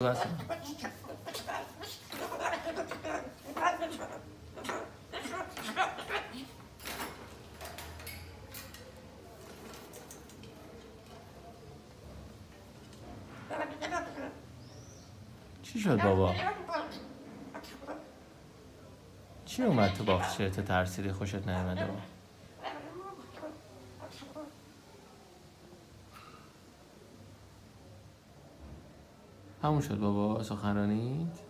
Así. چی شد بابا؟ چی اومد تو باغچه تو ترسیدی خوشت نیامده بابا؟ همون شد بابا سخنرانیت؟